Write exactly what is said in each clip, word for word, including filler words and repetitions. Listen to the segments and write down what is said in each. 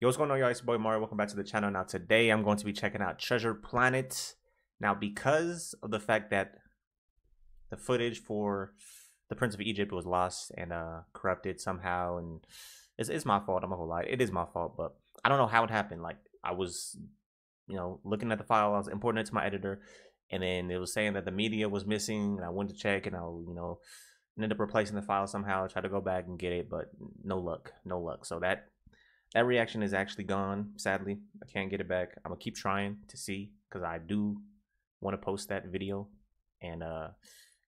Yo, what's going on, y'all? It's your boy Mario. Welcome back to the channel. Now, today I'm going to be checking out Treasure Planet. Now, because of the fact that the footage for the Prince of Egypt was lost and uh, corrupted somehow, and it's, it's my fault. I'm not gonna lie. It is my fault, but I don't know how it happened. Like, I was, you know, looking at the file. I was importing it to my editor, and then it was saying that the media was missing, and I went to check, and I, you know, ended up replacing the file somehow. I tried to go back and get it, but no luck. No luck. So that... That reaction is actually gone, sadly. I can't get it back. I'm going to keep trying to see because I do want to post that video and uh,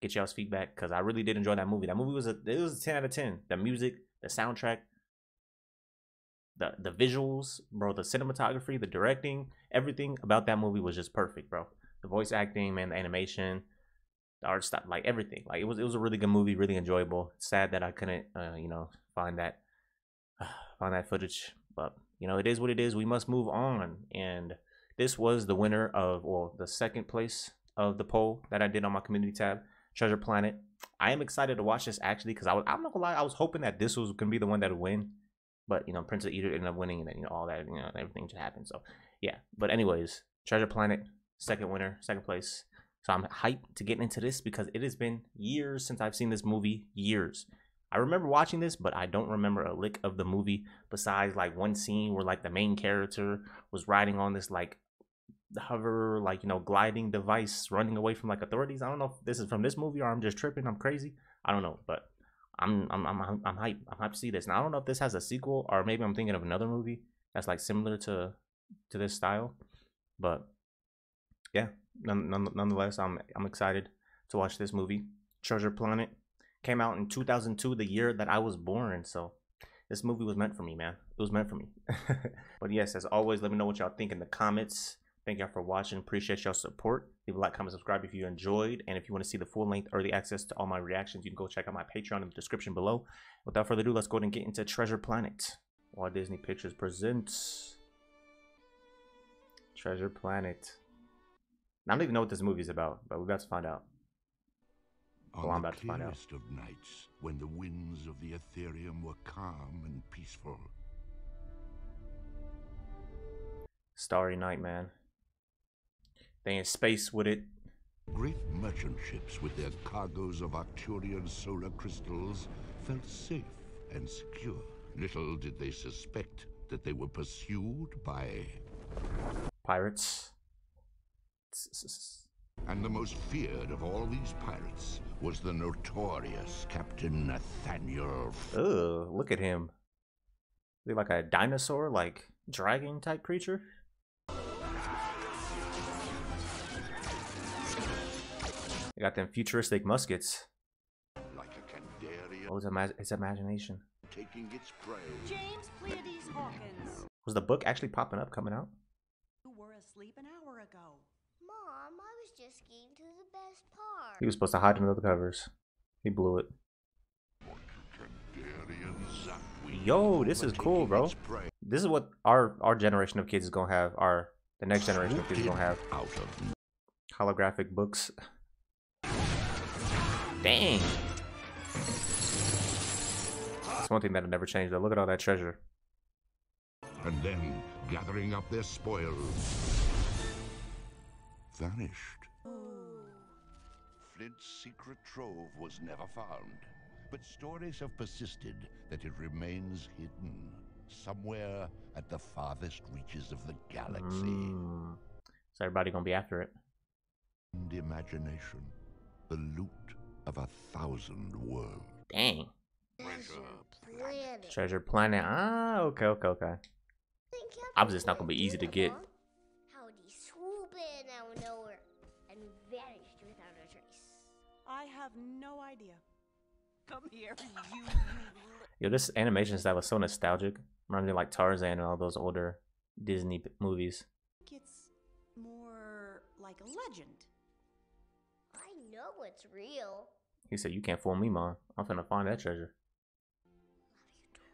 get y'all's feedback because I really did enjoy that movie. That movie was a, it was a ten out of ten. The music, the soundtrack, the, the visuals, bro, the cinematography, the directing, everything about that movie was just perfect, bro. The voice acting, man, the animation, the art style, like everything. Like it was, it was a really good movie, really enjoyable. It's sad that I couldn't, uh, you know, find that. On that footage, but you know, it is what it is. We must move on. And this was the winner of, well, the second place of the poll that I did on my community tab, Treasure Planet. I am excited to watch this actually because I was, I'm not gonna lie, I was hoping that this was gonna be the one that would win, but you know, Prince of Egypt ended up winning, and then you know, all that, you know, everything just happened. So yeah, but anyways, Treasure Planet, second winner, second place. So I'm hyped to get into this because it has been years since I've seen this movie, years. I remember watching this, but I don't remember a lick of the movie besides like one scene where like the main character was riding on this like hover, like, you know, gliding device running away from like authorities. I don't know if this is from this movie or I'm just tripping. I'm crazy. I don't know, but I'm I'm I'm I'm, I'm hyped. I'm hyped to see this. Now I don't know if this has a sequel or maybe I'm thinking of another movie that's like similar to to this style, but yeah, none, none, nonetheless, I'm I'm excited to watch this movie, Treasure Planet. Came out in two thousand two, the year that I was born. So this movie was meant for me, man. It was meant for me. But yes, as always, let me know what y'all think in the comments. Thank y'all for watching. Appreciate y'all's support. Leave a like, comment, subscribe if you enjoyed. And if you want to see the full-length early access to all my reactions, you can go check out my Patreon in the description below. Without further ado, let's go ahead and get into Treasure Planet. Walt Disney Pictures presents Treasure Planet. Now, I don't even know what this movie is about, but we're about to find out. On well, I'm about the clearest to find out. Of nights, when the winds of the Aetherium were calm and peaceful. Starry night, man. They in space with it. Great merchant ships with their cargoes of Arcturian solar crystals felt safe and secure. Little did they suspect that they were pursued by... pirates. And the most feared of all these pirates was the notorious Captain Nathaniel. Ugh, look at him. Is he like a dinosaur, like dragon type creature? They got them futuristic muskets. Like a oh, his, ima his imagination. Taking its prey. James Pleiades Hawkins. Was the book actually popping up, coming out? You were asleep an hour ago. Mom, I was just getting to the best part. He was supposed to hide under the covers. He blew it. Yo, this is cool, bro. This is what our our generation of kids is gonna have. Our the next generation of kids is gonna have holographic books. Dang. That's one thing that'll never change. Though, look at all that treasure. And then gathering up their spoils. Vanished. Flint's secret trove was never found, but stories have persisted that it remains hidden somewhere at the farthest reaches of the galaxy. Mm. So everybody gonna be after it. And imagination, the loot of a thousand worlds. Dang. Treasure Planet. Treasure Planet. Ah, okay, okay, okay. Obviously, it's not gonna be easy to get. Out of nowhere and vanished without a trace. I have no idea. Come here, you. Yo, this animation style is so nostalgic. Reminds me like Tarzan and all those older Disney movies. It's more like a legend. I know it's real. He said, "You can't fool me, Mom. I'm finna find that treasure."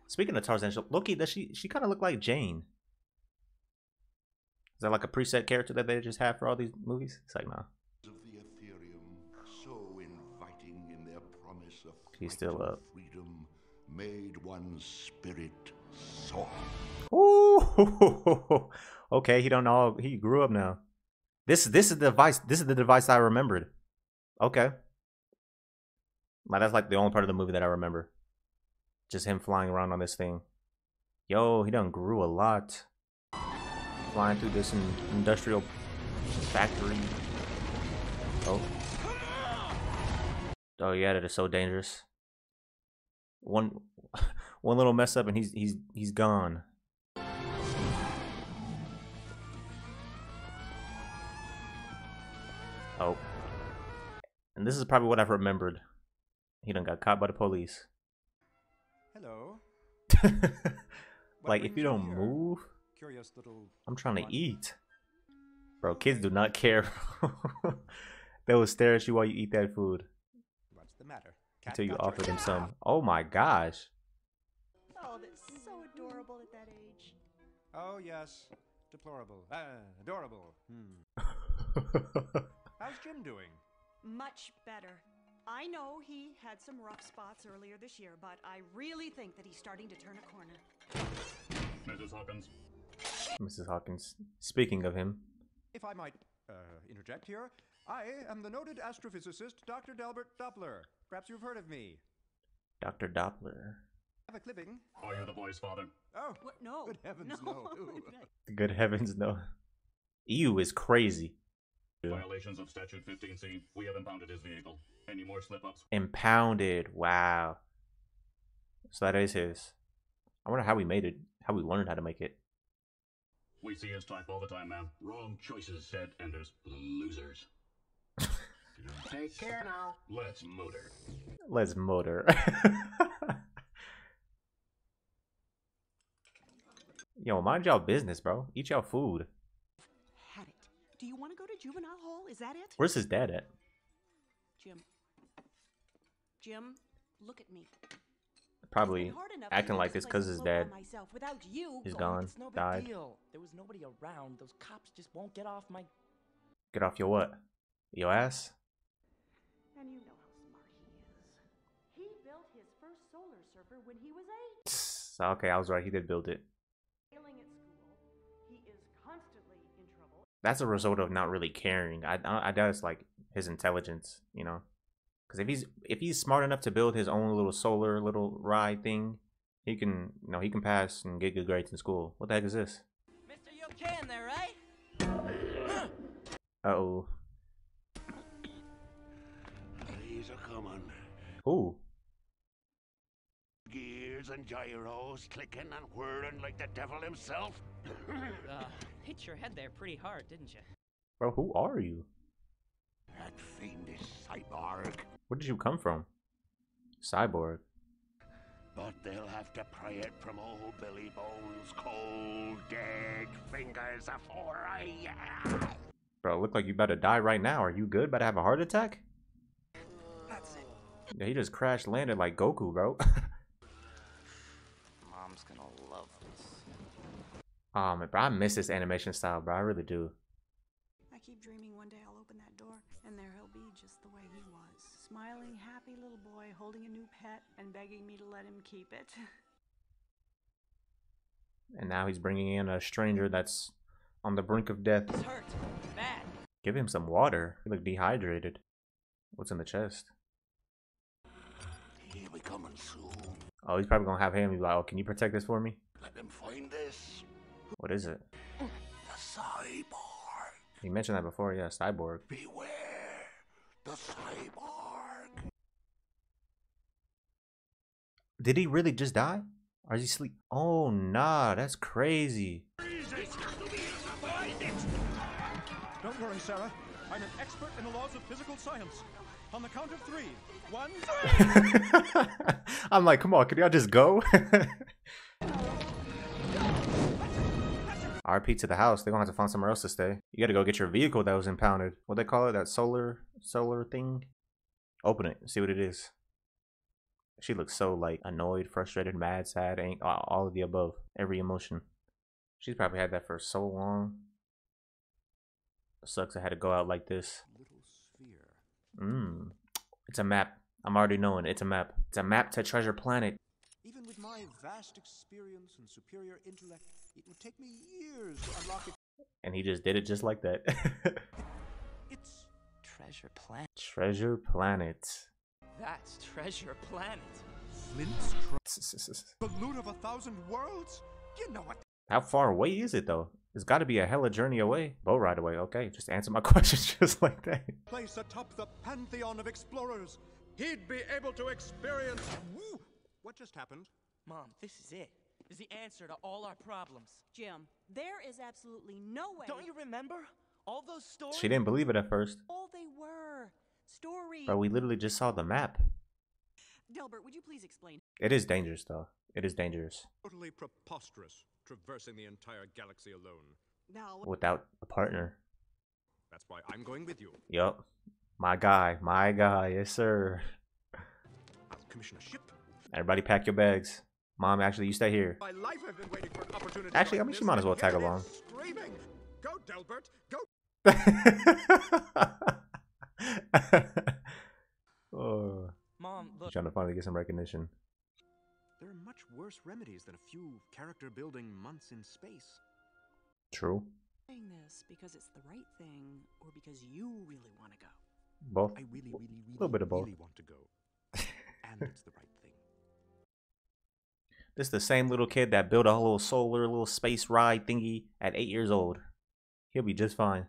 Speaking of Tarzan, Loki, does she? She kind of look like Jane. Is that like a preset character that they just have for all these movies? It's like, nah. Of the Aetherium, so inviting in their promise of freedom, made one spirit sword. Ooh, okay, he don't know. He grew up now. This, this is the device. This is the device I remembered. Okay. Now that's like the only part of the movie that I remember. Just him flying around on this thing. Yo, he done grew a lot. Flying through this in industrial factory. Oh. Oh yeah, that is so dangerous. One, one little mess up and he's he's he's gone. Oh. And this is probably what I've remembered. He done got caught by the police. Hello. Like if you don't move, curious little I'm trying to eat. Bro, kids do not care. They will stare at you while you eat that food. What's the matter? Until you offer them some. Oh my gosh. Oh, that's so adorable at that age. Oh yes, deplorable. Uh, adorable. Hmm. How's Jim doing? Much better. I know he had some rough spots earlier this year, but I really think that he's starting to turn a corner. Missus Hawkins. Missus Hawkins. Speaking of him. If I might uh, interject here, I am the noted astrophysicist Doctor Delbert Doppler. Perhaps you've heard of me. Doctor Doppler. Have a clipping. Are you the boy's father? Oh, what? No. Good heavens, no. no. Good heavens, no. Ew is crazy. Violations of statute fifteen C. We have impounded his vehicle. Any more slip-ups? Impounded. Wow. So that is his. I wonder how we made it. How we learned how to make it. We see his type all the time, ma'am. Wrong choices, said Enders. Losers. Take care now. Let's motor. Let's motor. Yo, mind y'all business, bro. Eat y'all food. Do you want to go to juvenile hall? Is that it? Where's his dad at? Jim. Jim, look at me. Probably acting like this because his dad is gone, died. There was nobody around. Those cops just won't get off my. Get off your what? Your ass? And you know how smart he is. He built his first solar server when he was eight. Okay, I was right. He did build it. That's a result of not really caring. I, I, I doubt it's like his intelligence, you know, because if he's if he's smart enough to build his own little solar little ride thing, he can, you know, he can pass and get good grades in school. What the heck is this? Mister, you okay in there, right? Uh oh. These are coming. Ooh. Gears and gyros clicking and whirring like the devil himself. uh, hit your head there pretty hard, didn't you? Bro, who are you? That fiendish cyborg. Where did you come from? Cyborg. But they'll have to pry it from old Billy Bones' cold, dead fingers afore I... Bro, look like you about to die right now. Are you good? About to have a heart attack? That's it. Yeah, he just crash landed like Goku, bro. Mom's gonna love this. Oh man, bro, I miss this animation style, bro. I really do. I keep dreaming one day I'll open that door, and there he'll be just the way he was. Smiling, happy little boy, holding a new pet, and begging me to let him keep it. And now he's bringing in a stranger that's on the brink of death. He's hurt. Bad. Give him some water. He look dehydrated. What's in the chest? Here we coming soon. Oh, he's probably gonna have him. He's like, oh, can you protect this for me? Let them find this. What is it? The cyborg. You mentioned that before, yeah, cyborg. Beware the cyborg. Did he really just die? Or is he sleep? Oh nah, that's crazy. Don't worry, Sarah. I'm an expert in the laws of physical science. On the count of three. One, three. I'm like, come on, can y'all just go? R P to the house. They're gonna have to find somewhere else to stay. You gotta go get your vehicle that was impounded. What they call it? That solar, solar thing. Open it. See what it is. She looks so like annoyed, frustrated, mad, sad, ain't all of the above. Every emotion. She's probably had that for so long. It sucks. I had to go out like this. Mmm. It's a map. I'm already knowing. It's a map. It's a map to Treasure Planet. Even with my my vast experience and superior intellect, it would take me years to unlock it. And he just did it just like that. It's Treasure Planet. Treasure Planet. That's Treasure Planet. Flint's the loot of a thousand worlds. You know what? How far away is it though? It's got to be a hella journey away. Boat ride away. Okay, just answer my questions just like that. Place atop the pantheon of explorers. He'd be able to experience. Woo! What just happened? Mom, this is it. This is the answer to all our problems. Jim, there is absolutely no way. Don't you remember all those stories? She didn't believe it at first. All they were stories. But we literally just saw the map. Delbert, would you please explain? It is dangerous, though. It is dangerous. Totally preposterous, traversing the entire galaxy alone. Now, without a partner. That's why I'm going with you. Yup. My guy. My guy. Yes, sir. I'll commission a ship. Everybody pack your bags. Mom, actually, you stay here. My life, I've been waiting for an opportunity. Actually, I mean, she might as well tag along. Screaming. Go, Delbert. Go. Oh. Mom, look. I'm trying to finally get some recognition. There are much worse remedies than a few character-building months in space. True. Saying this because it's the right thing, or because you really want to go. Both. I really, really, really, a little bit of both. Really want to go, and it's the right thing. This is the same little kid that built a whole little solar, little space ride thingy at eight years old. He'll be just fine.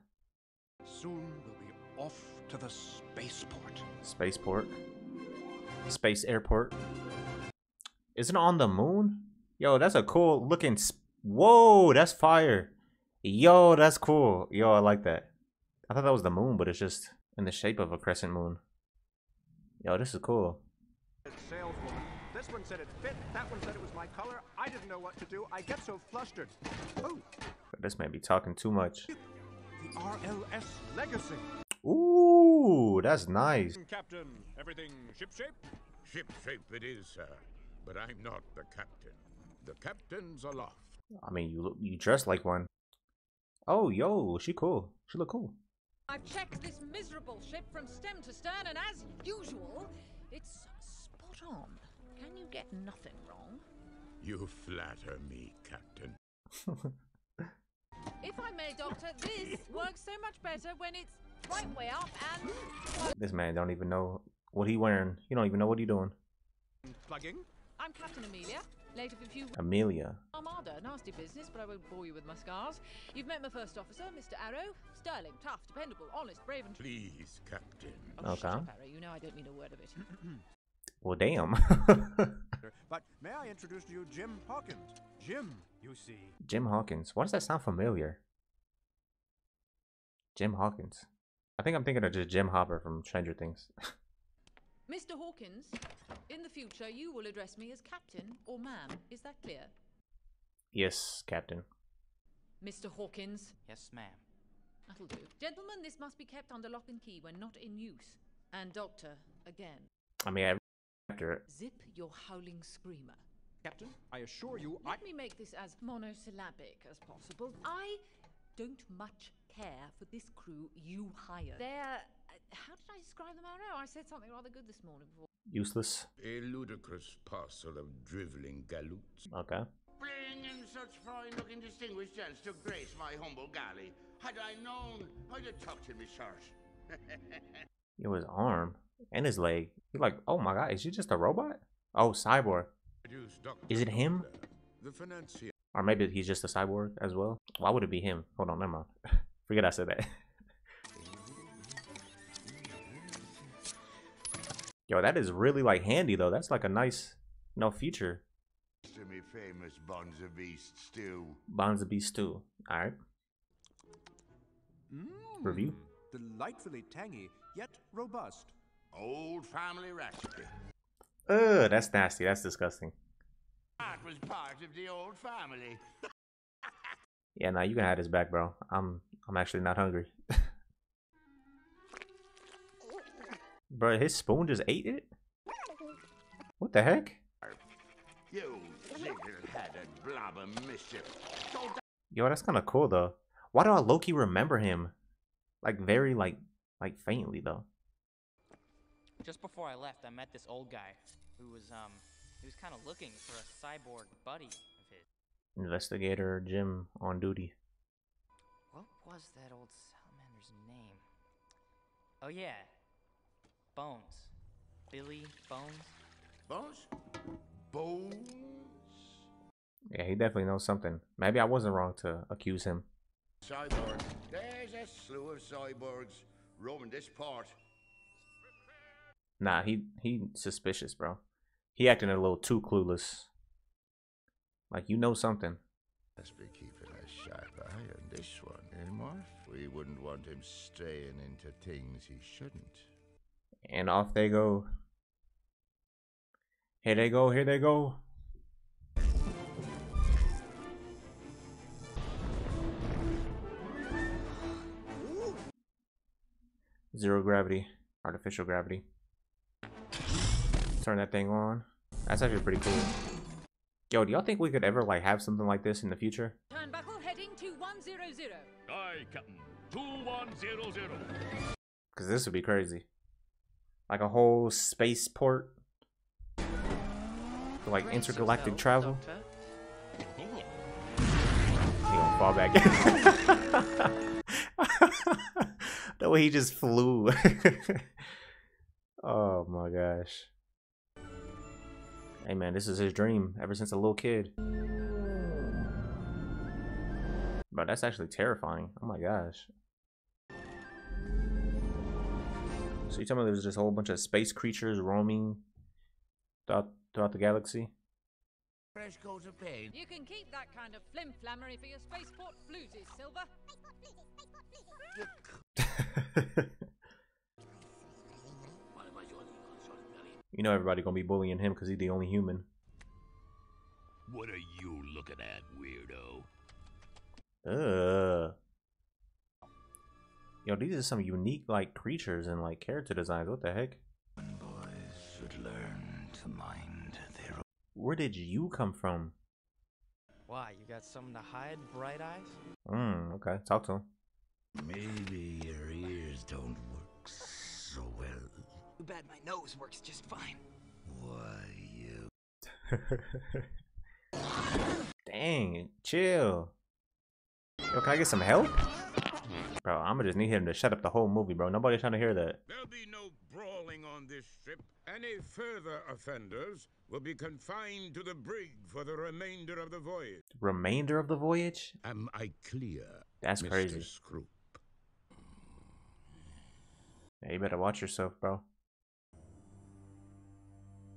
Soon we'll be off to the spaceport. Spaceport. Space airport. Isn't it on the moon? Yo, that's a cool looking. Sp Whoa, that's fire. Yo, that's cool. Yo, I like that. I thought that was the moon, but it's just in the shape of a crescent moon. Yo, this is cool. This one said it fit, that one said it was my color. I didn't know what to do. I get so flustered. Ooh. This may be talking too much. The R L S Legacy. Ooh, that's nice. Captain, everything shipshape? Shipshape it is, sir. But I'm not the captain. The captain's aloft. I mean, you look, you dress like one. Oh, yo, she cool. She look cool. I've checked this miserable ship from stem to stern, and as usual, it's spot on. Can you get nothing wrong? You flatter me, Captain. If I may, Doctor, this works so much better when it's right way up and... This man don't even know what he wearing. He don't even know what he doing. Plugging? I'm Captain Amelia. Later for a few... Amelia. Armada, nasty business, but I won't bore you with my scars. You've met my first officer, Mister Arrow. Sterling, tough, dependable, honest, brave and... Please, Captain. Oh, okay. Shut up, Arrow. You know I don't mean a word of it. Well, damn. But may I introduce to you Jim Hawkins? Jim, you see. Jim Hawkins. Why does that sound familiar? Jim Hawkins. I think I'm thinking of just Jim Hopper from Stranger Things. Mister Hawkins, in the future, you will address me as Captain or Ma'am. Is that clear? Yes, Captain. Mister Hawkins. Yes, Ma'am. That'll do. Gentlemen, this must be kept under lock and key when not in use. And Doctor, again. I mean, I... Zip your howling screamer. Captain, I assure you I... Let me make this as monosyllabic as possible. I don't much care for this crew you hired. They're... Uh, how did I describe them? I know I said something rather good this morning before. Useless. A ludicrous parcel of drivelling galoots. Okay. Bring in such fine-looking distinguished gents to grace my humble galley. Had I known, I'd have tucked in my shirt. It was arm. And his leg. You're like, oh my god, is she just a robot? Oh, cyborg. Is it him? The financier. Or maybe he's just a cyborg as well. Why would it be him? Hold on, never mind. Forget I said that. Yo, that is really like handy though. That's like a nice, you know, feature. To me famous Bonza Beast stew. Bonza Beast stew. All right. Mm, review. Delightfully tangy, yet robust. Old family recipe. Ugh, that's nasty. That's disgusting. That was part of the old family. Yeah, nah, you can have this back, bro. I'm, I'm actually not hungry. Bro, his spoon just ate it? What the heck? You ziggle-headed blob of mischief. Yo, that's kind of cool, though. Why do I low-key remember him? Like, very, like, like faintly, though. Just before I left, I met this old guy who was, um, He was kind of looking for a cyborg buddy of his. Investigator Jim on duty. What was that old salamander's name? Oh yeah, Bones. Billy Bones. Bones? Bones? Yeah, he definitely knows something. Maybe I wasn't wrong to accuse him. Cyborg. There's a slew of cyborgs roaming this part. Nah, he he suspicious, bro. He acting a little too clueless. Like, you know something. Let's be keeping a sharp eye on this one, eh, Morph? We wouldn't want him straying into things he shouldn't. And off they go. Here they go, here they go. Zero gravity. Artificial gravity. Turn that thing on. That's actually pretty cool. Yo, do y'all think we could ever like have something like this in the future? Turnbuckle heading to one hundred. Aye, Captain. two one zero zero. Cause this would be crazy. Like a whole spaceport. For, like, intergalactic yourself, travel. He gonna fall back in. The way he just flew. Oh my gosh. Hey man, this is his dream ever since a little kid. Bro, that's actually terrifying. Oh my gosh. So you tell me there's just a whole bunch of space creatures roaming throughout, throughout the galaxy? Fresh coat of paint. You can keep that kind of flim-flammery for your spaceport bluesies, Silver. Spaceport bluesies, you know everybody gonna be bullying him because he's the only human. What are you looking at, weirdo? Uh. Yo, these are some unique like creatures and like character designs. What the heck? Boys should learn to mind their own. Where did you come from? Why, you got something to hide, bright eyes? Hmm. Okay, talk to him. Maybe your ears don't work so well. Too bad my nose works just fine. Why you? Dang, chill. Yo, can I get some help? Bro, I'ma just need him to shut up the whole movie, bro. Nobody's trying to hear that. There'll be no brawling on this ship. Any further offenders will be confined to the brig for the remainder of the voyage. Remainder of the voyage? Am I clear? That's Mister crazy. Scroop. Yeah, you better watch yourself, bro.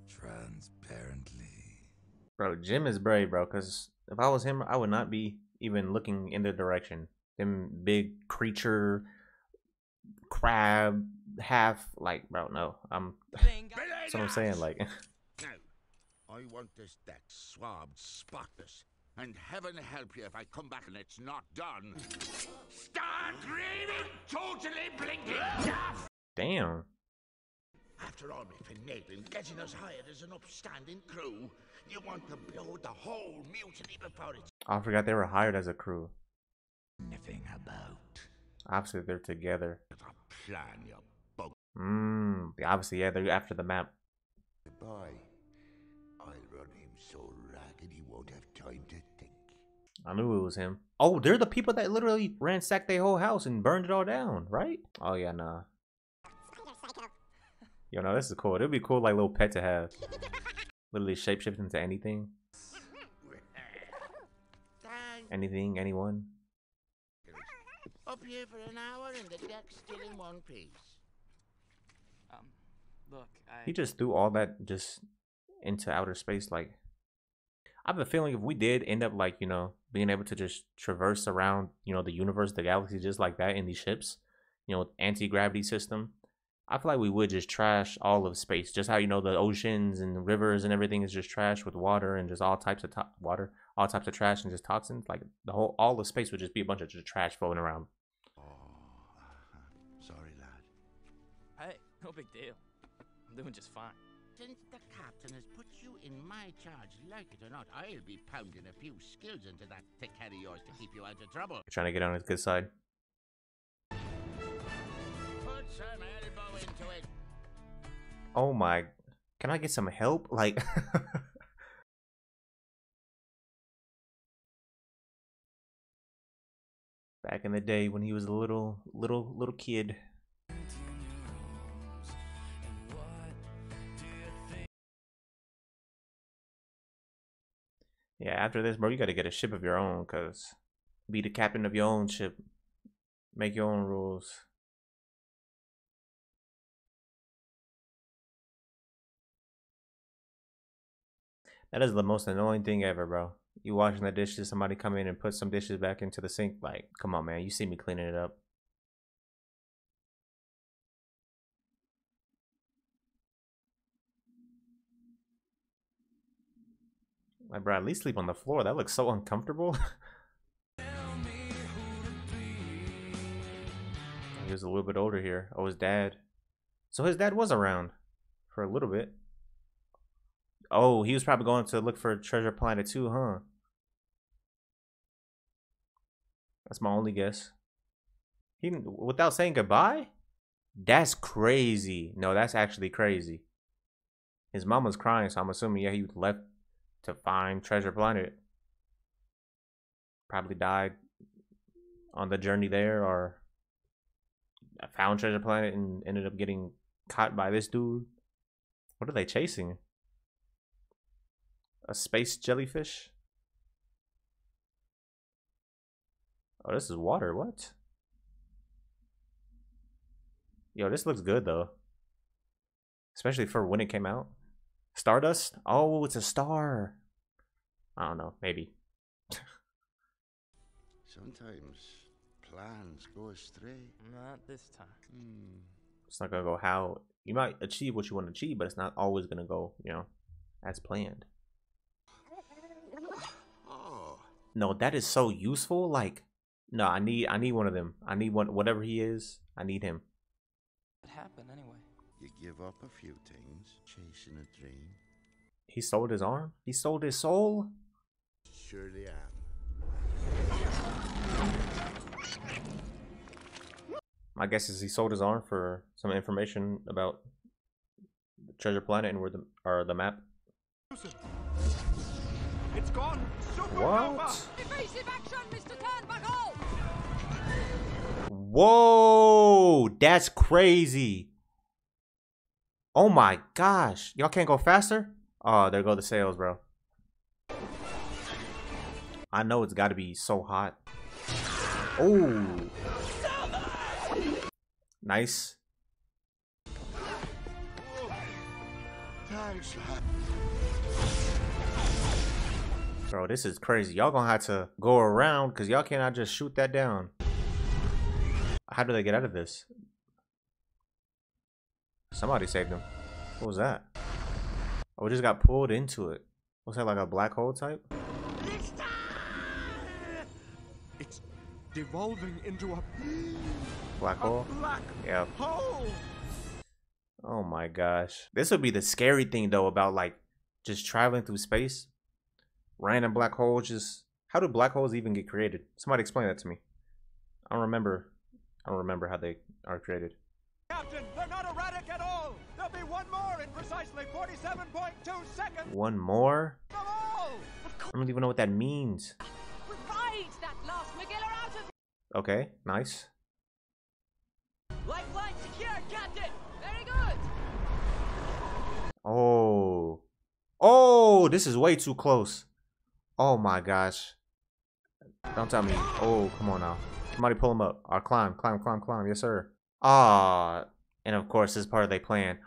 Transparently. Bro, Jim is brave, bro, because if I was him, I would not be even looking in their direction. Them big creature, crab, half, like, bro, no. I'm, that's what I'm saying, like. Now, I want this deck swabbed spotless, and heaven help you if I come back and it's not done. Start dreaming, totally blinking. Damn. After all my finagling, getting us hired as an upstanding crew, you want to blow the whole mutiny before it. I forgot they were hired as a crew. Nothing about. Obviously, they're together. Plan, you bug. Mmm. Obviously, yeah, they're after the map. Goodbye. I'll run him so ragged he won't have time to think. I knew it was him. Oh, they're the people that literally ransacked their whole house and burned it all down, right? Oh yeah, nah. Yo, no, this is cool. It would be cool, like, little pet to have. Literally shapeshift into anything. Anything, anyone. Up here for an hour and the deck's still in one piece. Um, look, I... He just threw all that just into outer space, like... I have a feeling if we did end up, like, you know, being able to just traverse around, you know, the universe, the galaxy, just like that in these ships, you know, anti-gravity system, I feel like we would just trash all of space. Just how, you know, the oceans and the rivers and everything is just trash with water and just all types of water, all types of trash and just toxins. Like the whole, all of space would just be a bunch of just trash floating around. Oh, sorry, lad. Hey, no big deal. I'm doing just fine. Since the captain has put you in my charge, like it or not, I'll be pounding a few skills into that thick head of yours to keep you out of trouble. You're trying to get on his good side. Put some elbow into it. Oh my, can I get some help? Like back in the day when he was a little, little, little kid. Yeah, after this, bro, you gotta get a ship of your own, cause be the captain of your own ship. Make your own rules. That is the most annoying thing ever, bro. You washing the dishes, somebody come in and put some dishes back into the sink. Like, come on, man. You see me cleaning it up. Like, bro, at least sleep on the floor. That looks so uncomfortable. He was a little bit older here. Oh, his dad. So his dad was around for a little bit. Oh, he was probably going to look for Treasure Planet too, huh? That's my only guess. He, without saying goodbye? That's crazy. No, that's actually crazy. His mama's crying, so I'm assuming, yeah, he left to find Treasure Planet. Probably died on the journey there, or found Treasure Planet and ended up getting caught by this dude. What are they chasing? A space jellyfish? Oh, this is water. What? Yo, this looks good though. Especially for when it came out. Stardust? Oh, it's a star. I don't know. Maybe. Sometimes plans go astray. Not this time. Hmm. It's not gonna go how you might achieve what you want to achieve, but it's not always gonna go, you know, as planned. No, that is so useful. Like, no, I need, I need one of them. I need one, whatever he is. I need him. What happened anyway? You give up a few things, chasing a dream. He sold his arm. He sold his soul. Surely am. My guess is he sold his arm for some information about the Treasure Planet and where the or the map. It's gone. What? Defensive action, Mister Turnbuckle. Whoa, that's crazy. Oh my gosh. Y'all can't go faster? Oh, there go the sails, bro. I know it's gotta be so hot. Oh. Nice. Thanks, lad. Bro, this is crazy. Y'all gonna have to go around because y'all cannot just shoot that down. How do they get out of this? Somebody saved them. What was that? Oh, we just got pulled into it. What's that, like a black hole type? It's time! It's devolving into a black a hole? Black yeah. Hole. Oh my gosh. This would be the scary thing though about like just traveling through space. Random black holes. Just how do black holes even get created? Somebody explain that to me. I don't remember. I don't remember how they are created. Captain, they're not erratic at all. There'll be one more in precisely forty-seven point two seconds. One more? Come on. I don't even know what that means. Ride that last McGiller out of. Okay, nice. Lifeline secure, Captain. Very good. Oh. Oh, this is way too close. Oh my gosh. Don't tell me. Oh, come on now. Somebody pull him up. I'll climb, climb, climb, climb. Yes, sir. Ah, and of course, this is part of their plan.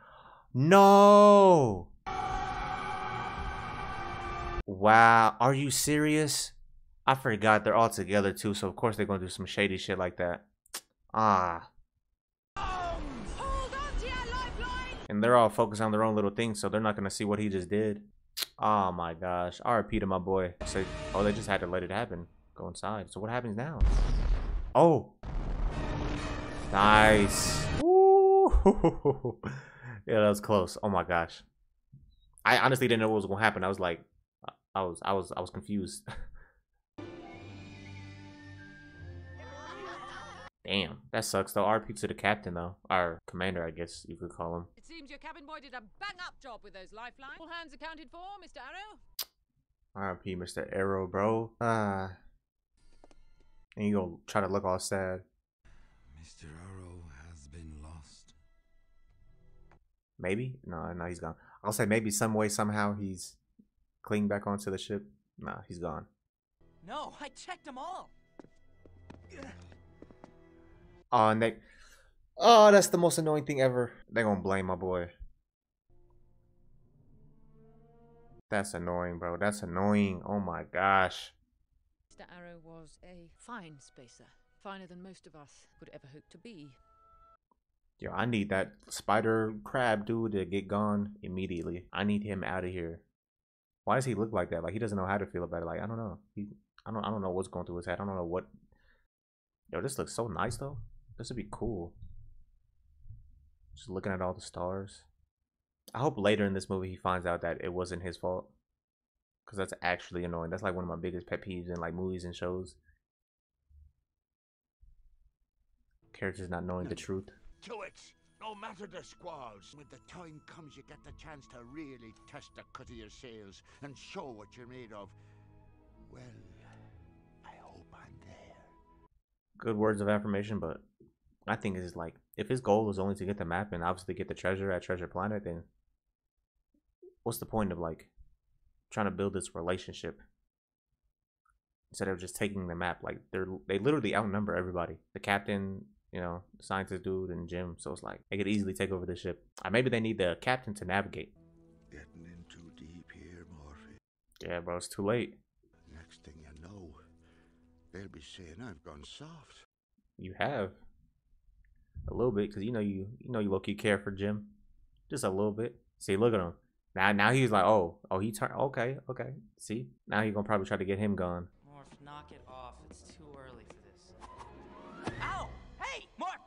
No. Wow. Are you serious? I forgot they're all together too. So of course they're going to do some shady shit like that. Ah. And they're all focused on their own little thing. So they're not going to see what he just did. Oh my gosh. R I P to my boy. So, oh, they just had to let it happen. Go inside. So what happens now? Oh. Nice. Ooh. Yeah, that was close. Oh my gosh. I honestly didn't know what was going to happen. I was like, I was, I was, I was confused. Damn, that sucks though. R P to the captain though. Our commander, I guess you could call him. It seems your cabin boy did a bang-up job with those lifelines. All hands accounted for, Mister Arrow. R P Mister Arrow, bro. Ah. and you gonna try to look all sad. Mister Arrow has been lost. Maybe? No, no, he's gone. I'll say maybe some way, somehow he's clinging back onto the ship. Nah, he's gone. No, I checked them all. Oh, and they... Oh, that's the most annoying thing ever. They're gonna blame my boy. That's annoying, bro. That's annoying. Oh my gosh. Mister Arrow was a fine spacer. Finer than most of us could ever hope to be. Yo, I need that spider crab dude to get gone immediately. I need him out of here. Why does he look like that? Like, he doesn't know how to feel about it. Like, I don't know. He, I don't, I don't know what's going through his head. I don't know what. Yo, this looks so nice though. This would be cool. Just looking at all the stars. I hope later in this movie he finds out that it wasn't his fault, because that's actually annoying. That's like one of my biggest pet peeves in like movies and shows. Characters not knowing the truth. To it, no matter the squalls. When the time comes, you get the chance to really test the cut of your sails and show what you're made of. Well, I hope I'm there. Good words of affirmation, but I think it's like, if his goal was only to get the map and obviously get the treasure at Treasure Planet, then what's the point of like trying to build this relationship? Instead of just taking the map, like they're they literally outnumber everybody. The captain, you know, the scientist dude, and Jim. So it's like they could easily take over the ship. Or maybe they need the captain to navigate. Getting in too deep here, Morphy. Yeah, bro, it's too late. Next thing you know, they'll be saying I've gone soft. You have a little bit, because you know you you know you low key care for Jim, just a little bit. See, look at him now. Now he's like, oh, oh, he turned. Okay, okay. See, now you're gonna probably try to get him gone. Knock it off. It's too early for this. Ow! Hey, Morph!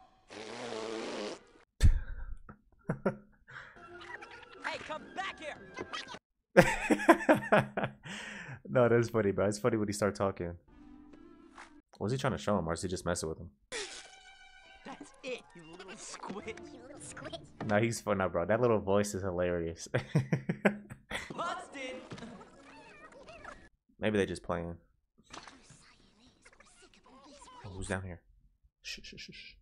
Hey, come back here! No, that's funny, bro. It's funny when he starts talking. Was he trying to show him, or is he just messing with him? That's it, you little squid. You little squid. No, he's fun now, bro. That little voice is hilarious. Busted! Maybe they're just playing. Oh, who's down here? Shh, shh, shh, shh.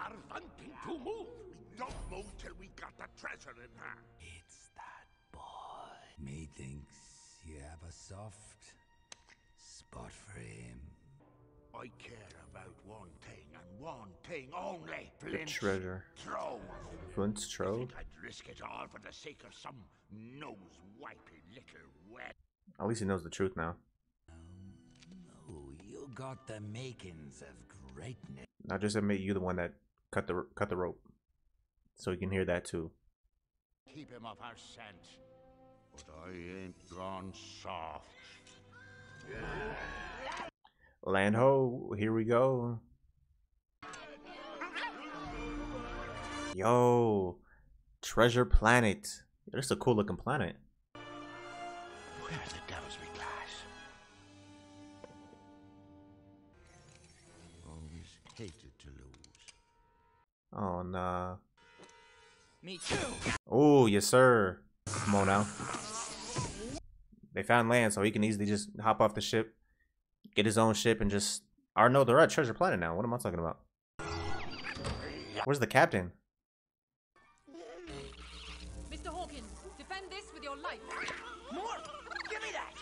Are wanting to move. We don't move till we got the treasure in hand. It's that boy. Me thinks you have a soft spot for him. I care about one thing and one thing only. Flint's treasure. Trove. Flint's trove. I'd risk it all for the sake of some nose-wiping little wet. At least he knows the truth now. Got the makings of greatness. I just admit you the one that cut the cut the rope, so you can hear that too. Keep him off our scent, but I ain't gone soft. Land ho, here we go. Yo, Treasure Planet. This is a cool looking planet. Where the devil's we glass? Hated to lose. Oh nah. Me too. Oh yes sir. Come on now. They found land, so he can easily just hop off the ship, get his own ship, and just. Or no, they're at Treasure Planet now. What am I talking about? Where's the captain? Mister Hawkins, defend this with your life. Morph, give me that.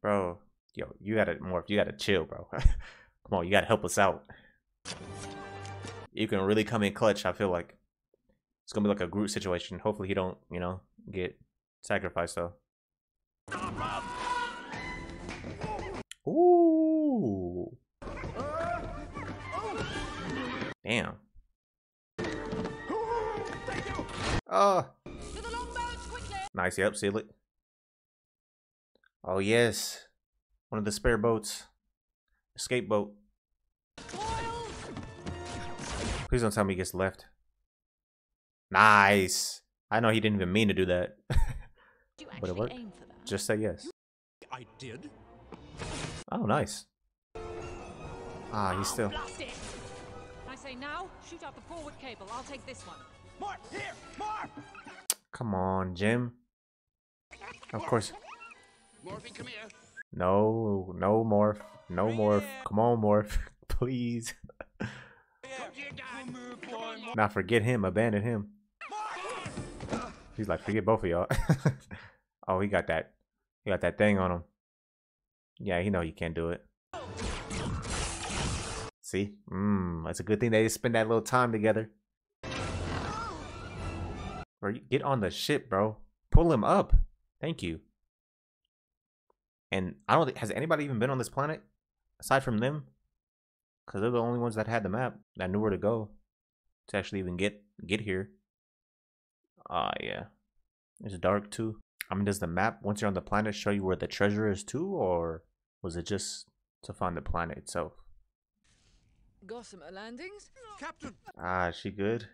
Bro, yo, you gotta Morph. You gotta chill, bro. Come on, you gotta help us out. You can really come in clutch. I feel like it's gonna be like a Groot situation. Hopefully he don't, you know, get sacrificed though. Ooh. Damn. Ah. Uh. Nice. Yep. Seal it. Oh yes. One of the spare boats. Escape boat. Please don't tell me he gets left. Nice. I know he didn't even mean to do that. But it worked. Just say yes. I did. Oh, nice. Ah, he's still. I say now, shoot out the forward cable. I'll take this one. More here, more. Come on, Jim. Of course. Morphy, come here. No, no Morph. No Morph. Come on, Morph. please. Now forget him, abandon him. He's like, forget both of y'all. Oh, he got that. He got that thing on him. Yeah, he know you can't do it. See? Mmm, that's a good thing they just spend that little time together. Or get on the ship, bro. Pull him up. Thank you. And I don't think, has anybody even been on this planet? Aside from them? Because they're the only ones that had the map, that knew where to go. To actually even get, get here. Ah, uh, yeah. It's dark too. I mean, does the map, once you're on the planet, show you where the treasure is too? Or was it just to find the planet itself? Gossamer landings? Captain! Ah, is she good?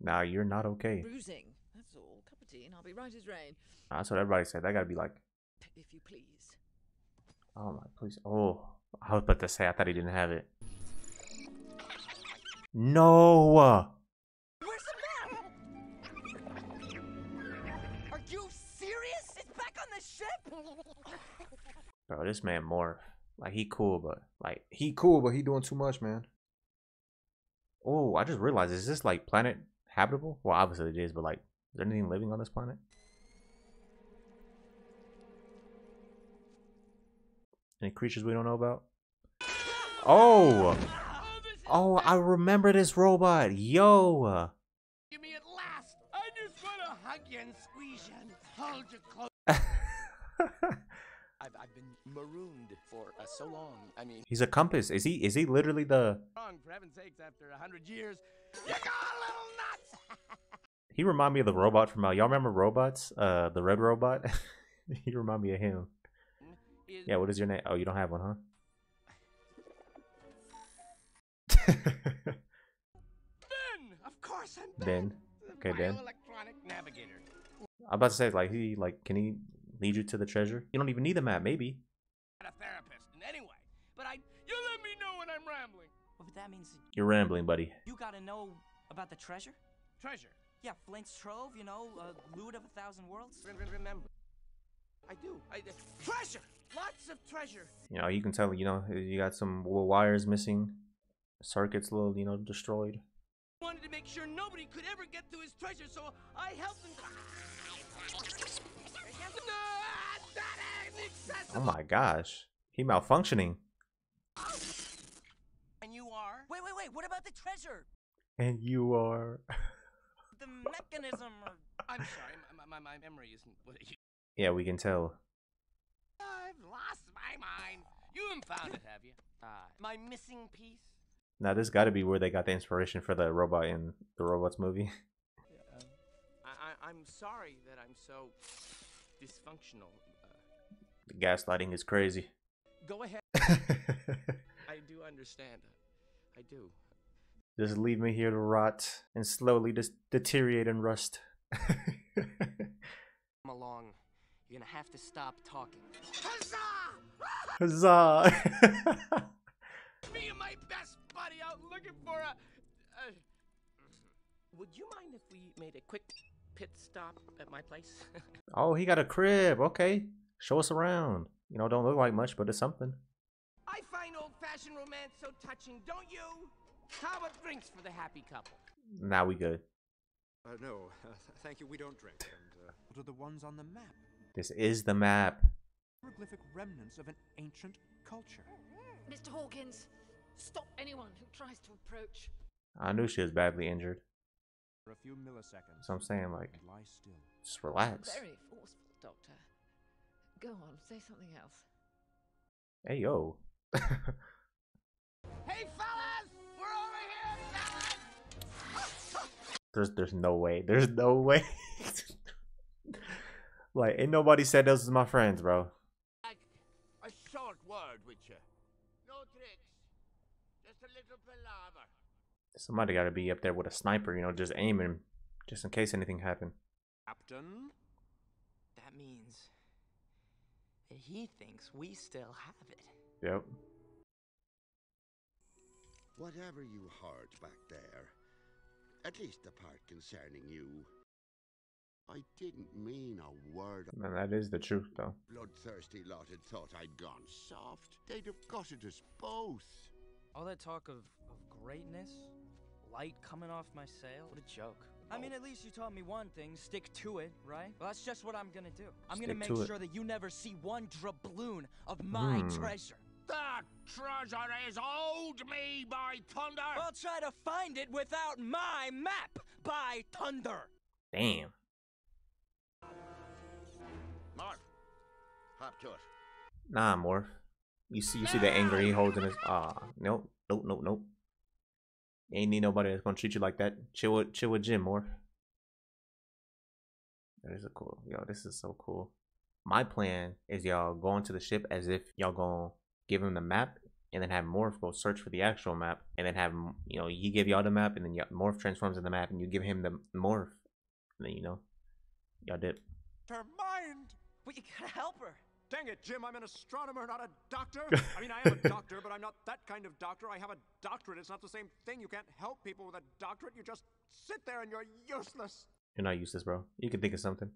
Nah, you're not okay. Bruising. That's all. Cup of tea and I'll be right as rain. Ah, that's what everybody said. That gotta be like... If you please. Oh my, please. Oh. I was about to say, I thought he didn't have it. No! Where's the map? Are you serious? It's back on the ship? Bro, this man Morph. Like, he cool, but... Like, he cool, but he doing too much, man. Oh, I just realized, is this, like, planet habitable? Well, obviously it is, but, like, is there anything living on this planet? Any creatures we don't know about? Oh! Oh, I remember this robot. Yo! Give me at last. I just wanna hug you and squeeze you and hold you close. I've, I've been marooned for uh, so long. I mean, he's a compass. Is he? Is he literally the? Wrong, for heaven's sakes! After a hundred years, you got a little nuts. He remind me of the robot from uh, y'all remember robots? Uh, the red robot. He remind me of him. Is... Yeah. What is your name? Oh, you don't have one, huh? Ben, of course I'm Ben. Ben. Okay, Ben. Electronic navigator. I'm about to say, like, he, like, can he? Lead you to the treasure? You don't even need a map, maybe. I'm not a therapist, and anyway, but I, you let me know when I'm rambling. Well, but that means you're rambling, buddy. You gotta know about the treasure? Treasure? Yeah, Flint's trove, you know, uh, loot of a thousand worlds. Remember. I do. I, uh, treasure! Lots of treasure! You know, you can tell, you know, you got some little wires missing. Circuits a little, you know, destroyed. I wanted to make sure nobody could ever get to his treasure, so I helped him... Oh my gosh, he malfunctioning. And you are? Wait, wait, wait, what about the treasure? And you are? The mechanism. Or... I'm sorry, my, my, my memory isn't what it used to be. Yeah, we can tell. I've lost my mind. You haven't found it, have you? Uh, my missing piece? Now, this gotta be where they got the inspiration for the robot in the Robots movie. I'm sorry that I'm so dysfunctional. The gaslighting is crazy. Go ahead. I do understand. I do. Just leave me here to rot and slowly just deteriorate and rust. Come along. You're gonna have to stop talking. Huzzah! Huzzah! Me and my best buddy out looking for a. a... Would you mind if we made a quick pit stop at my place? Oh, he got a crib. Okay, show us around. You know, don't look like much, but it's something. I find old-fashioned romance so touching, don't you? How about drinks for the happy couple? Now nah, we good. Uh, no, uh, thank you. We don't drink. And, uh, what are the ones on the map? This is the map. Hieroglyphic remnants of an ancient culture. Mister Hawkins, stop anyone who tries to approach. I knew she was badly injured. A few milliseconds. So I'm saying, like, lie still. Just relax. Very forceful, Doctor. Go on, say something else. Hey, yo. Hey, fellas! We're over here, fellas! There's, there's no way. There's no way. Like, ain't nobody said those is my friends, bro. Like a short word with you. No tricks. Just a little palaver. Somebody gotta be up there with a sniper, you know, just aiming, just in case anything happened. Captain? That means that he thinks we still have it. Yep. Whatever you heard back there, at least the part concerning you. I didn't mean a word. And that is the truth, though. Bloodthirsty lot had thought I'd gone soft. They'd have gutted us both. All that talk of, of greatness, light coming off my sail, what a joke. I mean, at least you taught me one thing, stick to it, right? Well, that's just what I'm gonna do. I'm stick gonna make sure it. that you never see one drabloon of my mm. treasure. The treasure is owed me by thunder! I'll try to find it without my map by thunder! Damn. Morph, hop to it. Nah, Morph. You see, you see the anger he holds in his. Ah, nope, nope, nope, nope. Ain't need nobody that's gonna treat you like that. Chill with, chill with Jim, Morph. That is a cool. Yo, this is so cool. My plan is y'all going to the ship as if y'all gonna give him the map, and then have Morph go search for the actual map, and then have you know he give y'all the map, and then Morph transforms in the map, and you give him the Morph, and then you know y'all dip. Her mind. But you gotta help her. Dang it, Jim, I'm an astronomer, not a doctor. I mean, I am a doctor, but I'm not that kind of doctor. I have a doctorate. It's not the same thing. You can't help people with a doctorate. You just sit there and you're useless. You're not useless, bro. You can think of something.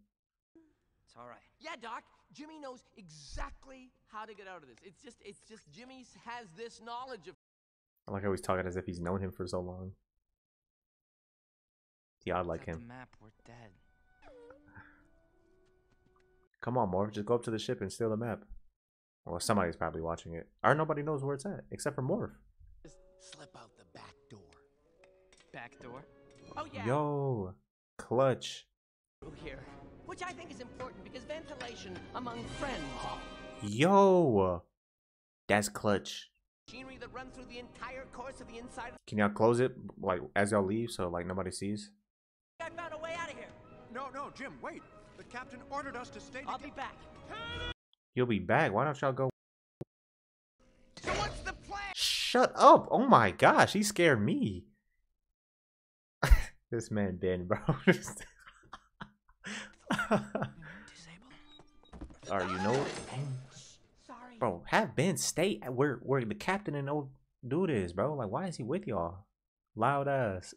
It's all right. Yeah, Doc, Jimmy knows exactly how to get out of this. It's just, it's just Jimmy has this knowledge of... I like how he's talking as if he's known him for so long. Yeah, I like him. The map, we're dead. Come on, Morph. Just go up to the ship and steal the map. Well, somebody's probably watching it. Or nobody knows where it's at, except for Morph. Just slip out the back door. Back door? Oh, yeah. Yo. Clutch. Here. Which I think is important because ventilation among friends. Yo. That's clutch. Machinery that runs through the entire course of the inside. Can y'all close it, like, as y'all leave so, like, nobody sees? I found a way out of here. No, no, Jim, wait. The captain ordered us to stay together. I'll be back. You'll be back? Why don't y'all go? So what's the plan? Shut up! Oh my gosh, he scared me. This man Ben, bro. Alright, you know what? Sorry. Bro, have Ben stay where where the captain and old dude is, bro. Like, why is he with y'all? Loud ass.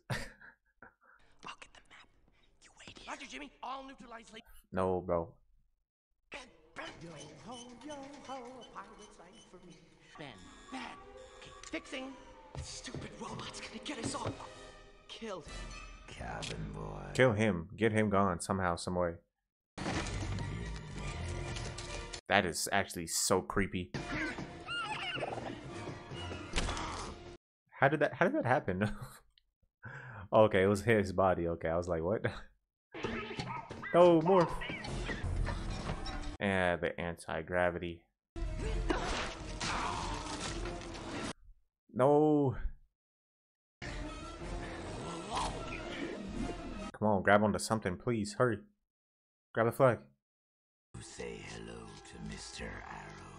Roger, Jimmy. All neutralized. No, bro. Ben, Ben, yo, ho, yo, ho, pirate's life for me. Ben, Ben, keep fixing. This stupid robot's gonna get us all killed. Cabin boy. Kill him. Get him gone somehow, some way. That is actually so creepy. How did that? How did that happen? Okay, it was his body. Okay, I was like, what? Oh, Morph. And the anti-gravity. No. Come on, grab onto something, please. Hurry. Grab the flag. Say hello to Mister Arrow.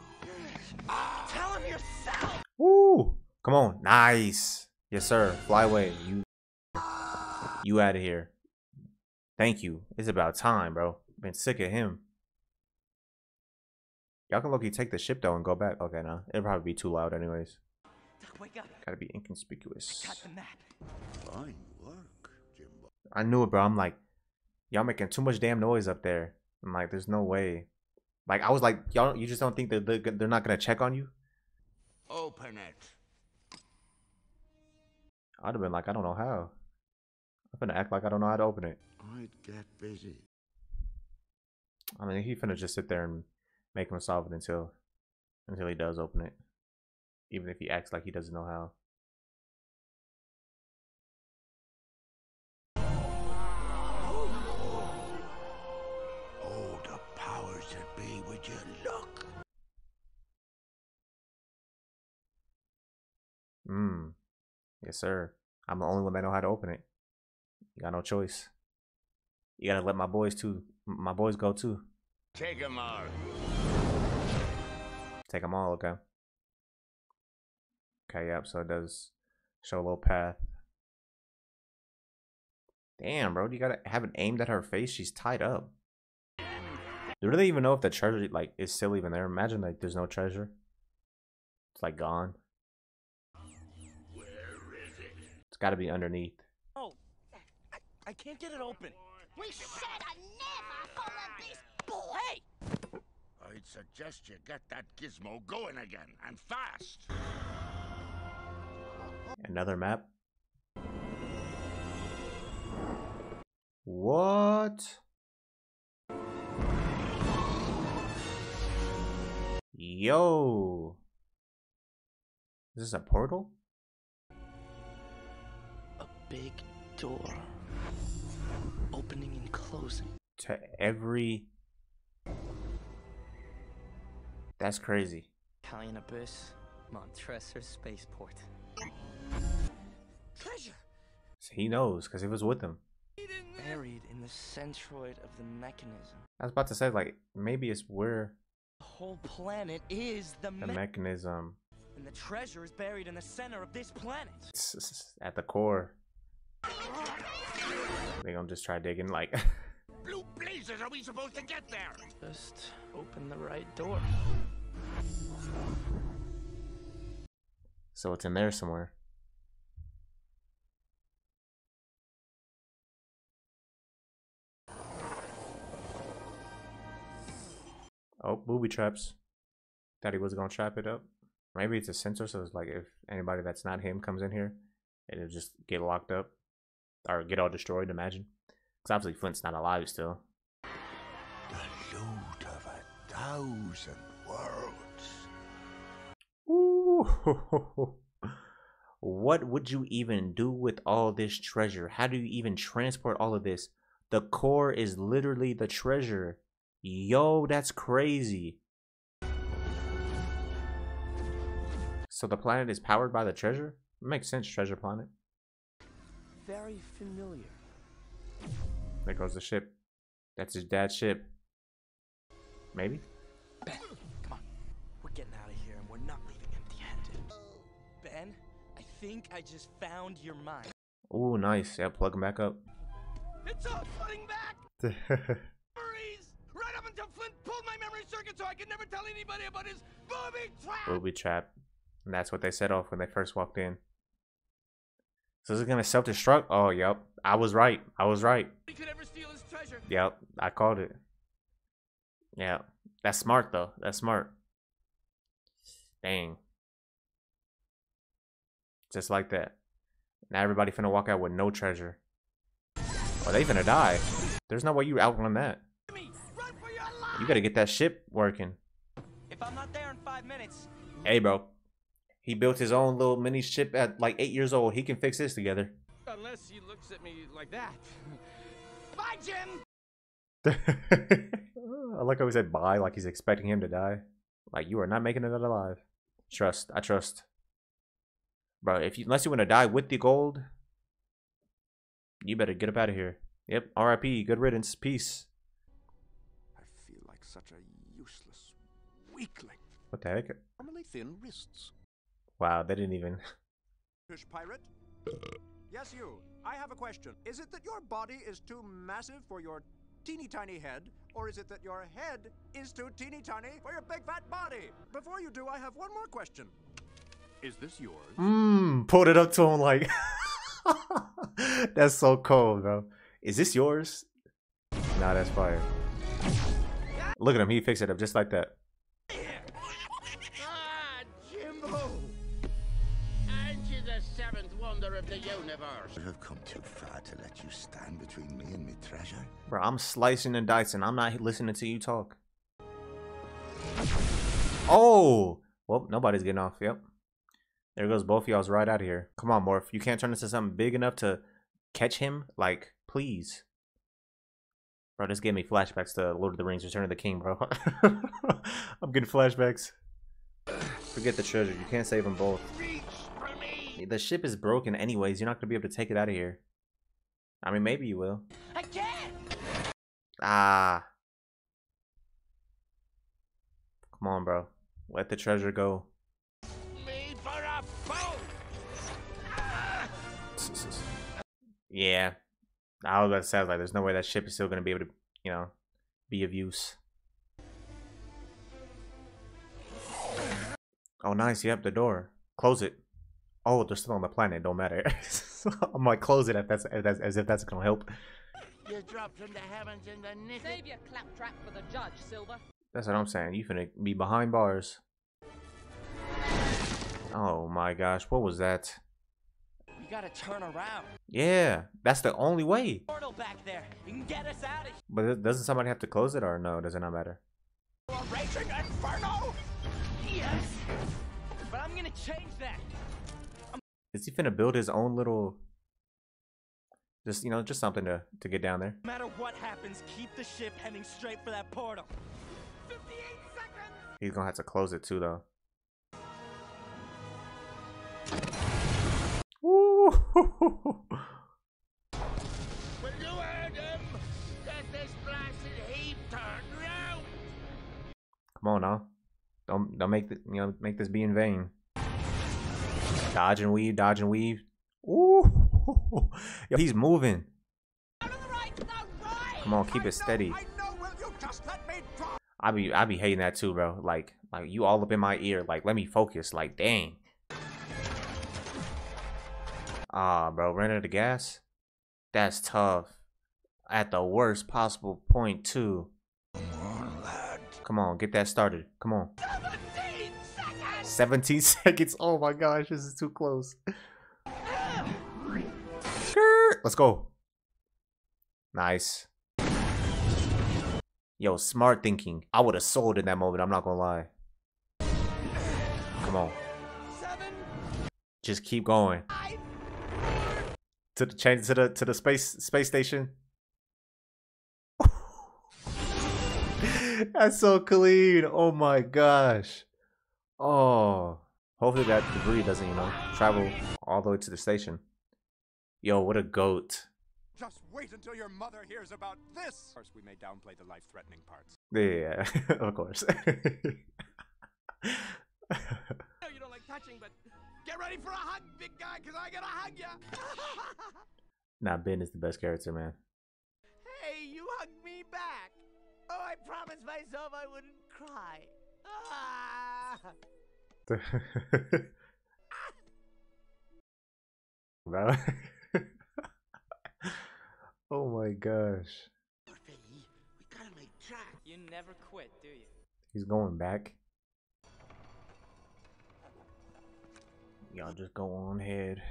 Tell him yourself. Woo! Come on. Nice. Yes, sir. Fly away. You. You out of here. Thank you. It's about time, bro. Been sick of him. Y'all can low-key take the ship though and go back. Okay, nah. It'll probably be too loud anyways. Wake up. Gotta be inconspicuous. I got the map. Fine work, Jimbo. I knew it, bro. I'm like, y'all making too much damn noise up there. I'm like, there's no way. Like, I was like, y'all, you just don't think that they're, they're not gonna check on you? Open it. I'd have been like, I don't know how. I'm gonna act like I don't know how to open it. I'd get busy. I mean, he finna just sit there and make him solve it until until he does open it. Even if he acts like he doesn't know how. Oh, the powers that be, would you look? Hmm. Yes, sir. I'm the only one that know how to open it. You got no choice. You gotta let my boys too. My boys go too. Take them all. Take them all, okay. Okay, yep, so it does show a little path. Damn, bro, you gotta have it aimed at her face. She's tied up. Do they even know if the treasure like is still even there? Imagine like there's no treasure. It's like gone. Where is it? It's gotta be underneath. I can't get it open. We said I never followed this boy! I'd suggest you get that gizmo going again, and fast! Another map. What? Yo! Is this a portal? A big door. Opening and closing. To every... That's crazy. Italian Abyss, Montressor Spaceport. Treasure! So he knows, because he was with him. Buried in the centroid of the mechanism. I was about to say, like, maybe it's where... The whole planet is the, the me mechanism. And the treasure is buried in the center of this planet. At the core. They're gonna just try digging, like... Blue blazes, are we supposed to get there? Just open the right door. So it's in there somewhere. Oh, booby traps. Thought he was gonna trap it up. Maybe it's a sensor, so it's like if anybody that's not him comes in here, it'll just get locked up. Or get all destroyed, imagine. Because obviously Flint's not alive still. The loot of a thousand worlds. Ooh. What would you even do with all this treasure? How do you even transport all of this? The core is literally the treasure. Yo, that's crazy. So the planet is powered by the treasure? It makes sense, Treasure Planet. Very familiar. There goes the ship. That's his dad's ship. Maybe? Ben, come on. We're getting out of here and we're not leaving empty-handed. Ben, I think I just found your mind. Ooh, nice. Yeah, plug him back up. It's all flooding back! Memories! Right up until Flint pulled my memory circuit so I could never tell anybody about his booby trap! Booby trap. And that's what they set off when they first walked in. So is it gonna self-destruct? Oh, yep. I was right. I was right. He could ever steal his treasure. Yep, I called it. Yeah, that's smart though. That's smart. Dang. Just like that. Now everybody finna walk out with no treasure. Or they finna die. There's no way you outrun that. You gotta get that ship working. If I'm not there in five minutes. Hey, bro. He built his own little mini ship at like eight years old. He can fix this together. Unless he looks at me like that. Bye, Jim! I like how he said bye, like he's expecting him to die. Like, you are not making it out alive. Trust. I trust. Bro, if you, unless you want to die with the gold, you better get up out of here. Yep, R I P. Good riddance. Peace. I feel like such a useless weakling. What the heck? Normally thin wrists. Wow, they didn't even. Pirate? Yes, you. I have a question. Is it that your body is too massive for your teeny tiny head, or is it that your head is too teeny tiny for your big fat body? Before you do, I have one more question. Is this yours? Mmm, pulled it up to him like. That's so cold, bro. Is this yours? Nah, that's fire. Look at him. He fixed it up just like that. Of the universe. I've come too far to let you stand between me and my treasure. Bro, I'm slicing and dicing. I'm not listening to you talk. Oh! Well, nobody's getting off. Yep. There goes both of y'all's right out of here. Come on, Morph. You can't turn this into something big enough to catch him? Like, please. Bro, this gave me flashbacks to Lord of the Rings, Return of the King, bro. I'm getting flashbacks. Forget the treasure. You can't save them both. The ship is broken anyways. You're not gonna be able to take it out of here. I mean, maybe you will. I can't. Ah. Come on, bro. Let the treasure go. Me for a ah. Yeah. I was about to say, like, there's no way that ship is still gonna be able to, you know, be of use. Oh, nice. Yep, the door. Close it. Oh, they're still on the planet. Don't matter. I'm like, close it if that's, if that's as if that's gonna help. You dropped from the heavens in the nick. Save your claptrap for the judge, Silver. That's what I'm saying. You finna be behind bars. Oh my gosh, what was that? You gotta turn around. Yeah, that's the only way. Portal back there and get us out of here. But doesn't somebody have to close it, or no? Does it not matter? A raging inferno? Yes, but I'm gonna change that. I'm Is he finna build his own little? Just you know, just something to to get down there. No matter what happens, keep the ship heading straight for that portal. fifty-eight seconds. He's gonna have to close it too, though. Woo! Will you heard him? Get this blasted heap turned round. Come on now. Don't don't make the, you know make this be in vain. Dodge and weave, dodge and weave. Ooh! Yo, he's moving. Right, right. Come on, keep it I steady. Know, I know. Will you just let me drop? I be I be hating that too, bro. Like like you all up in my ear. Like let me focus. Like dang. Ah, bro, ran out of gas? That's tough. At the worst possible point, too. Come on, lad. Come on, get that started. Come on. seventeen seconds! seventeen seconds? Oh my gosh, this is too close. Let's go. Nice. Yo, smart thinking. I would have sold in that moment, I'm not gonna lie. Come on. Seven. Just keep going. To the change to the to the space space station. That's so clean. Oh my gosh. Oh, hopefully that debris doesn't you know travel all the way to the station. Yo, what a goat. Just wait until your mother hears about this. Of course, we may downplay the life-threatening parts. Yeah, of course. No, you don't like touching, but. Get ready for a hug, big guy, because I gotta hug ya. Nah, Ben is the best character, man. Hey, you hugged me back. Oh, I promised myself I wouldn't cry. Ah. Bro. Oh my gosh. We gotta make track. You never quit, do you? He's going back. Y'all just go on ahead.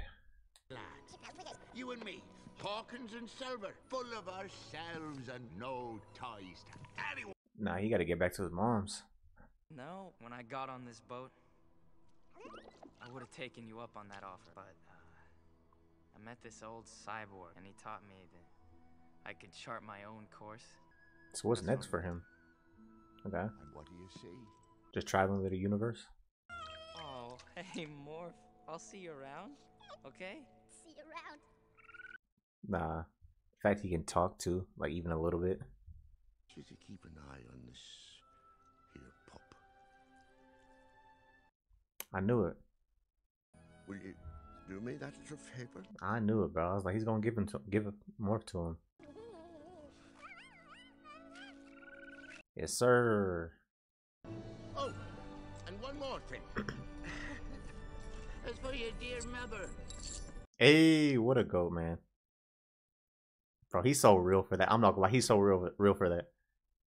You and me, Hawkins and Silver, full of ourselves and no ties to anyone. Nah, he got to get back to his mom's. No, when I got on this boat, I would have taken you up on that offer, but uh, I met this old cyborg, and he taught me that I could chart my own course. So what's That's next for him? Okay. And what do you see? Just traveling to the universe. Oh, hey, Morph. I'll see you around, okay? See you around. Nah, in fact, he can talk too, like even a little bit. So to keep an eye on this here pup. I knew it. Will you do me that little favor? I knew it, bro. I was like, he's gonna give him, to, give Morph to him. Yes, sir. Oh, and one more thing. As for your dear mother. Hey, what a goat, man. Bro, he's so real for that. I'm not gonna lie, he's so real real for that.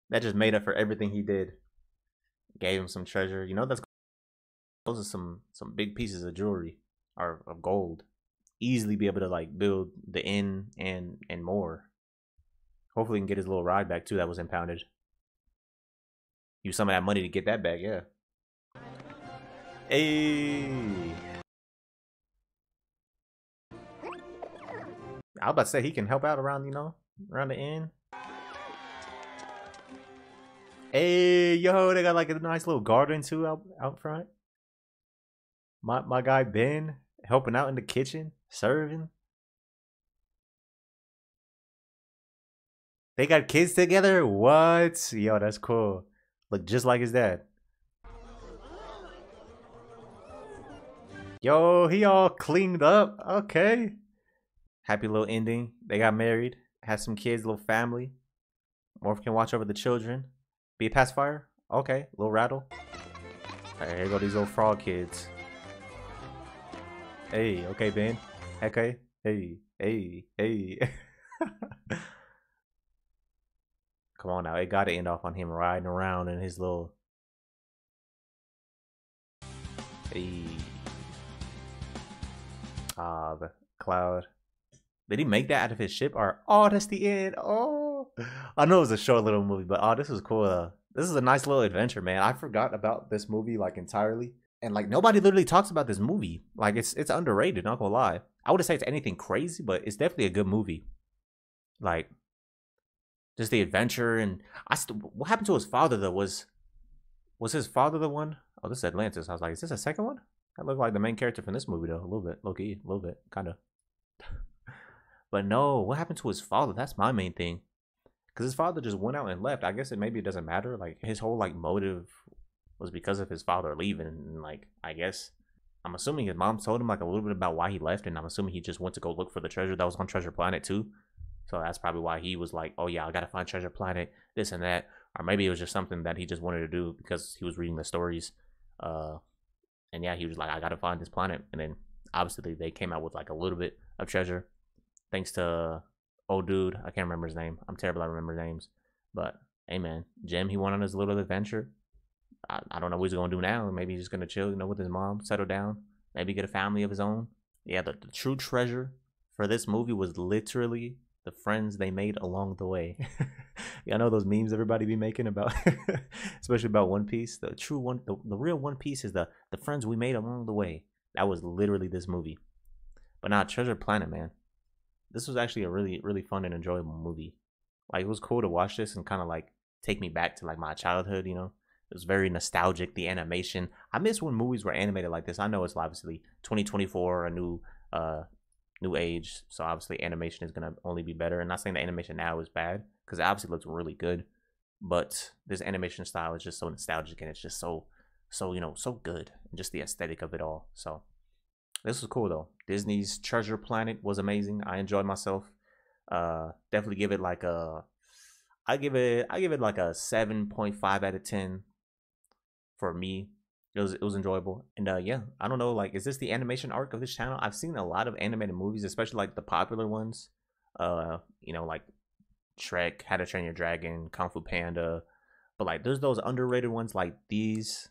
That just made up for everything he did. Gave him some treasure. You know, that's those are some some big pieces of jewelry or of gold. Easily be able to like build the inn and and more. Hopefully he can get his little ride back too that was impounded. Use some of that money to get that back, yeah. Hey. I was about to say he can help out around, you know, around the end. Hey, yo, they got like a nice little garden too out, out front. My my guy Ben helping out in the kitchen, serving. They got kids together? What? Yo, that's cool. Look just like his dad. Yo, he all cleaned up. Okay. Happy little ending. They got married, had some kids, little family. Morph can watch over the children. Be a pacifier? Okay, little rattle. Alright, here go these little frog kids. Hey, okay, Ben. Okay. Hey, hey, hey. Come on now. It got to end off on him riding around in his little... Hey. Ah, the cloud. Did he make that out of his ship? Or, oh, that's the end. Oh. I know it was a short little movie, but oh, this was cool. Uh, this is a nice little adventure, man. I forgot about this movie, like, entirely. And, like, nobody literally talks about this movie. Like, it's it's underrated, not gonna lie. I wouldn't say it's anything crazy, but it's definitely a good movie. Like, just the adventure. And I st what happened to his father, though? Was was his father the one? Oh, this is Atlantis. I was like, is this a second one? That looked like the main character from this movie, though. A little bit. Low-key. A little bit. Kind of. But no, what happened to his father? That's my main thing. Because his father just went out and left. I guess it maybe it doesn't matter. Like, his whole, like, motive... was because of his father leaving, and like I guess I'm assuming his mom told him like a little bit about why he left, and I'm assuming he just went to go look for the treasure that was on Treasure Planet too. So that's probably why he was like, oh yeah, I gotta find Treasure Planet, this and that. Or maybe it was just something that he just wanted to do because he was reading the stories, uh and yeah, he was like, I gotta find this planet. And then obviously they came out with like a little bit of treasure thanks to old dude. I can't remember his name. I'm terrible at remembering names. But hey man, Jim, he went on his little adventure. I, I don't know what he's going to do now. Maybe he's just going to chill, you know, with his mom, settle down, maybe get a family of his own. Yeah, the, the true treasure for this movie was literally the friends they made along the way. Yeah, I know those memes everybody be making about, especially about One Piece. The true one, the, the real One Piece is the, the friends we made along the way. That was literally this movie. But nah, Treasure Planet, man. This was actually a really, really fun and enjoyable movie. Like, it was cool to watch this and kind of like take me back to like my childhood, you know? It was very nostalgic, the animation. I miss when movies were animated like this. I know it's obviously twenty twenty-four, a new uh, new age. So obviously animation is going to only be better. And not saying the animation now is bad, because it obviously looks really good. But this animation style is just so nostalgic, and it's just so, so you know, so good. And just the aesthetic of it all. So this was cool, though. Disney's Treasure Planet was amazing. I enjoyed myself. Uh, definitely give it like a... I give it, I give it like a seven point five out of ten. For me, it was it was enjoyable. And uh yeah, I don't know, like, is this the animation arc of this channel? I've seen a lot of animated movies, especially like the popular ones, uh you know, like Shrek, How to Train Your Dragon, Kung Fu Panda. But like there's those underrated ones like these,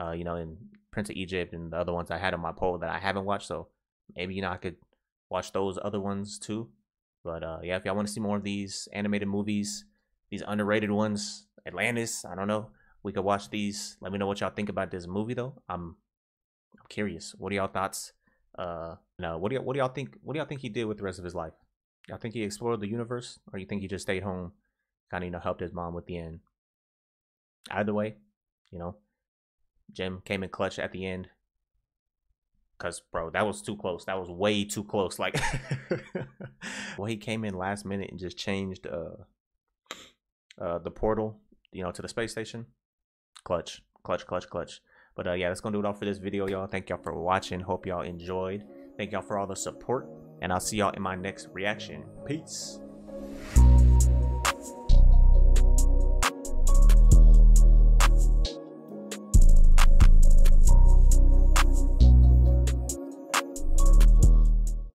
uh you know, in Prince of Egypt and the other ones I had on my poll that I haven't watched. So maybe, you know, I could watch those other ones too. But uh yeah, if y'all want to see more of these animated movies, these underrated ones, Atlantis, I don't know, we could watch these. Let me know what y'all think about this movie, though. I'm, I'm curious. What are y'all thoughts? Uh, no. What do y'all What do y'all think? What do y'all think he did with the rest of his life? Y'all think he explored the universe, or you think he just stayed home, kind of, you know, helped his mom with the end? Either way, you know, Jim came in clutch at the end. Cause, bro, that was too close. That was way too close. Like, well, he came in last minute and just changed uh, uh, the portal, you know, to the space station. Clutch, clutch, clutch, clutch. But uh, yeah, that's gonna do it all for this video, y'all. Thank y'all for watching. Hope y'all enjoyed. Thank y'all for all the support, and I'll see y'all in my next reaction. Peace.